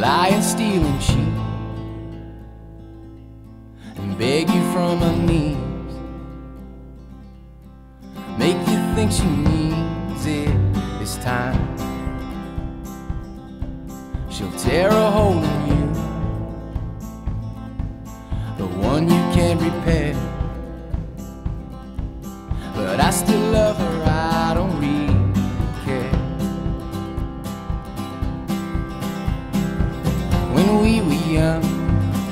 liar, stealing sheep, and beg you from my knees, make you think she needs it this time. She'll tear a hole in you, the one you can't repair. But I still love her, I don't really care. When we were young,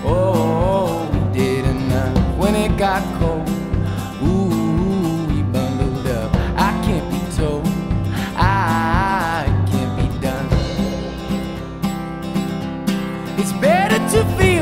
oh, we did enough. When it got cold, ooh, we bundled up. I can't be told, I can't be done. It's better to be